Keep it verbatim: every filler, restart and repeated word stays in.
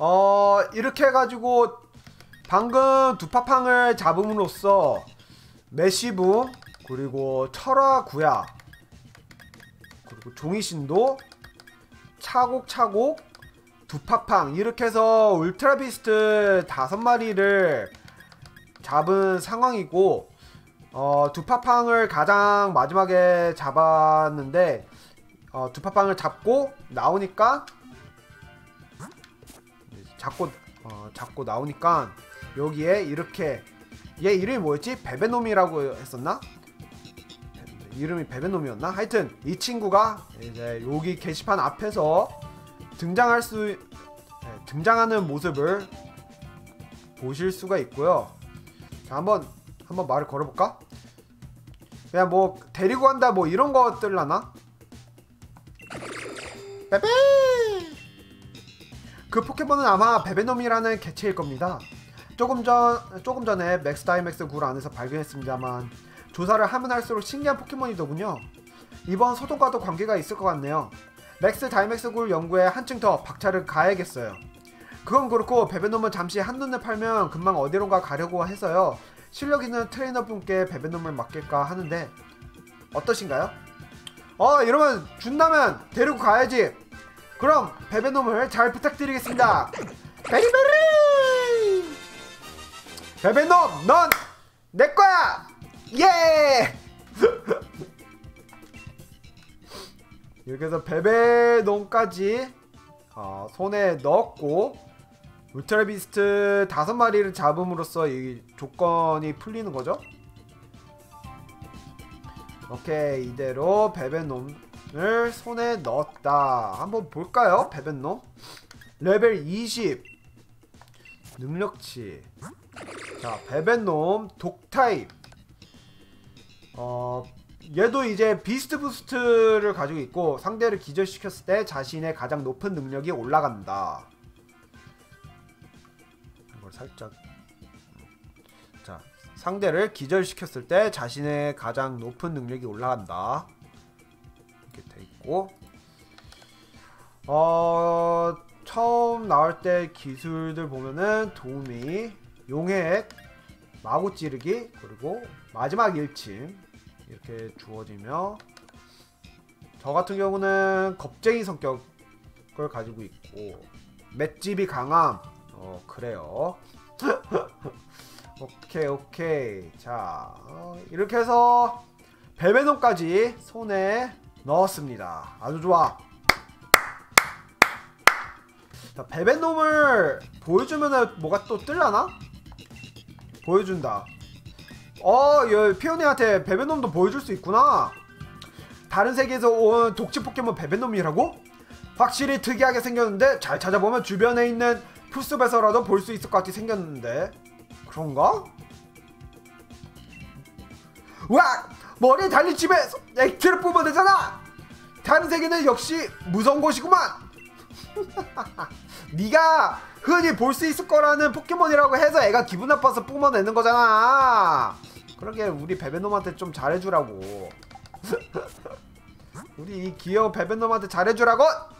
어 이렇게 해가지고 방금 두파팡을 잡음으로써 메시브 그리고 철화구야 그리고 종이신도 차곡차곡 두파팡 이렇게 해서 울트라비스트 다섯 마리를 잡은 상황이고, 어 두파팡을 가장 마지막에 잡았는데 어 두파팡을 잡고 나오니까 잡고 어, 잡고 나오니까 여기에 이렇게 얘 이름이 뭐였지? 베베놈이라고 했었나? 이름이 베베놈이었나? 하여튼 이 친구가 이제 여기 게시판 앞에서 등장할 수 네, 등장하는 모습을 보실 수가 있고요. 자, 한번 한번 말을 걸어볼까? 그냥 뭐 데리고 간다 뭐 이런 것들라나? 베베! 그 포켓몬은 아마 베베놈이라는 개체일 겁니다. 조금 전, 조금 전에 맥스다이맥스굴 안에서 발견했습니다만 조사를 하면 할수록 신기한 포켓몬이더군요. 이번 소동과도 관계가 있을 것 같네요. 맥스다이맥스굴 연구에 한층 더 박차를 가야겠어요. 그건 그렇고 베베놈은 잠시 한눈에 팔면 금방 어디론가 가려고 해서요. 실력있는 트레이너분께 베베놈을 맡길까 하는데 어떠신가요? 어 이러면 준다면 데리고 가야지. 그럼 베베놈을 잘 부탁드리겠습니다. 베리베리 베베놈 넌 내거야. 예. 이렇게 해서 베베놈까지 어, 손에 넣었고 울트라비스트 다섯 마리를 잡음으로써 이 조건이 풀리는 거죠. 오케이, 이대로 베베놈 을 손에 넣었다. 한번 볼까요? 베베놈 레벨 이십 능력치. 자 베베놈 독타입. 어 얘도 이제 비스트 부스트를 가지고 있고 상대를 기절시켰을 때 자신의 가장 높은 능력이 올라간다. 이걸 살짝 자 상대를 기절시켰을 때 자신의 가장 높은 능력이 올라간다 돼 있고, 어 처음 나올 때 기술들 보면은 도우미, 용액, 마구 찌르기 그리고 마지막 일침 이렇게 주어지며, 저 같은 경우는 겁쟁이 성격을 가지고 있고 맷집이 강함. 어 그래요. 오케이 오케이. 자 어, 이렇게 해서 베베놈까지 손에 넣었습니다. 아주 좋아. 자, 베베놈을 보여주면 뭐가 또 뜰라나? 보여준다. 어, 여기 피오니한테 베베놈도 보여줄 수 있구나. 다른 세계에서 온 독집 포켓몬 베베놈이라고? 확실히 특이하게 생겼는데 잘 찾아보면 주변에 있는 풀숲에서라도 볼 수 있을 것 같이 생겼는데 그런가? 와! 머리에 달린 집에서 액트를 뽑아내잖아. 다른 세계는 역시 무서운 곳이구만. 네가 흔히 볼 수 있을 거라는 포켓몬이라고 해서 애가 기분 나빠서 뽑아내는 거잖아. 그러게 우리 베베놈한테 좀 잘해주라고. 우리 이 귀여운 베베놈한테 잘해주라고.